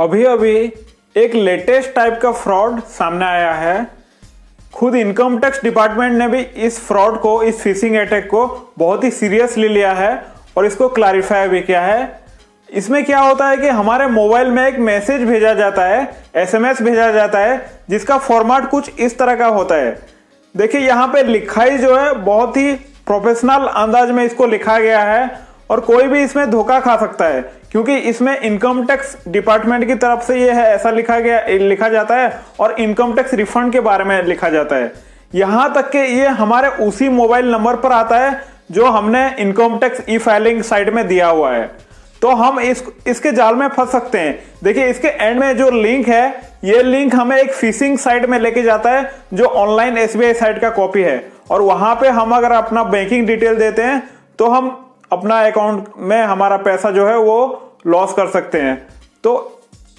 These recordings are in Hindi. अभी अभी एक लेटेस्ट टाइप का फ्रॉड सामने आया है। खुद इनकम टैक्स डिपार्टमेंट ने भी इस फ्रॉड को, इस फिशिंग अटैक को बहुत ही सीरियसली लिया है और इसको क्लैरिफाई भी किया है। इसमें क्या होता है कि हमारे मोबाइल में एक मैसेज भेजा जाता है, एसएमएस भेजा जाता है, जिसका फॉर्मेट कुछ इस तरह का होता है। देखिए यहाँ पे लिखाई जो है बहुत ही प्रोफेशनल अंदाज में इसको लिखा गया है और कोई भी इसमें धोखा खा सकता है, क्योंकि इसमें इनकम टैक्स डिपार्टमेंट की तरफ से ये है ऐसा लिखा जाता है और इनकम टैक्स रिफंड के बारे में लिखा जाता है। यहाँ तक कि ये हमारे उसी मोबाइल नंबर पर आता है जो हमने income tax e filing site में दिया हुआ है, तो हम इसके जाल में फंस सकते हैं। देखिए इसके एंड में जो लिंक है, ये लिंक हमें एक फिशिंग साइट में लेके जाता है जो ऑनलाइन एसबीआई साइट का कॉपी है, और वहां पे हम अगर अपना बैंकिंग डिटेल देते हैं तो हम अपना अकाउंट में हमारा पैसा जो है वो लॉस कर सकते हैं। तो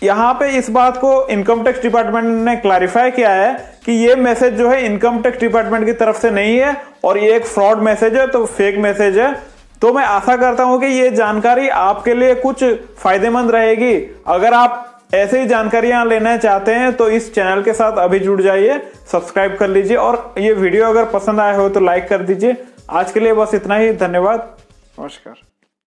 यहाँ पे इस बात को इनकम टैक्स डिपार्टमेंट ने क्लैरिफाई किया है कि ये मैसेज जो है इनकम टैक्स डिपार्टमेंट की तरफ से नहीं है और ये एक फ्रॉड मैसेज है, तो फेक मैसेज है। तो मैं आशा करता हूं कि ये जानकारी आपके लिए कुछ फायदेमंद रहेगी। अगर आप ऐसे ही जानकारियां लेना चाहते हैं तो इस चैनल के साथ अभी जुड़ जाइए, सब्सक्राइब कर लीजिए और ये वीडियो अगर पसंद आया हो तो लाइक कर दीजिए। आज के लिए बस इतना ही, धन्यवाद, नमस्कार।